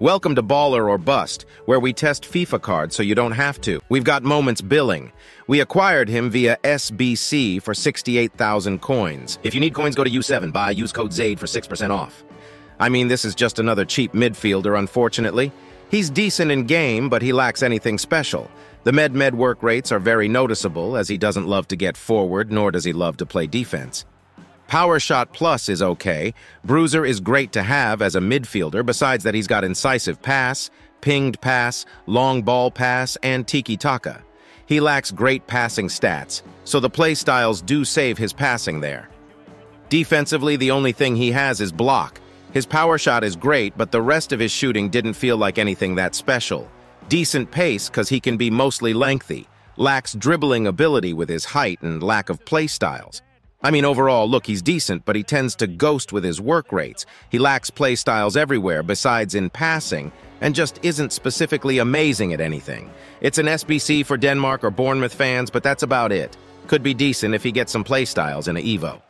Welcome to Baller or Bust, where we test FIFA cards so you don't have to. We've got moments billing. We acquired him via SBC for 68,000 coins. If you need coins, go to U7, buy, use code Zade for 6% off. I mean, this is just another cheap midfielder, unfortunately. He's decent in game, but he lacks anything special. The med-med work rates are very noticeable, as he doesn't love to get forward, nor does he love to play defense. Power shot plus is okay. Bruiser is great to have as a midfielder, besides that he's got incisive pass, pinged pass, long ball pass, and tiki-taka. He lacks great passing stats, so the play styles do save his passing there. Defensively, the only thing he has is block. His power shot is great, but the rest of his shooting didn't feel like anything that special. Decent pace, because he can be mostly lengthy. Lacks dribbling ability with his height and lack of play styles. I mean, overall, look, he's decent, but he tends to ghost with his work rates. He lacks play styles everywhere besides in passing, and just isn't specifically amazing at anything. It's an SBC for Denmark or Bournemouth fans, but that's about it. Could be decent if he gets some play styles in an Evo.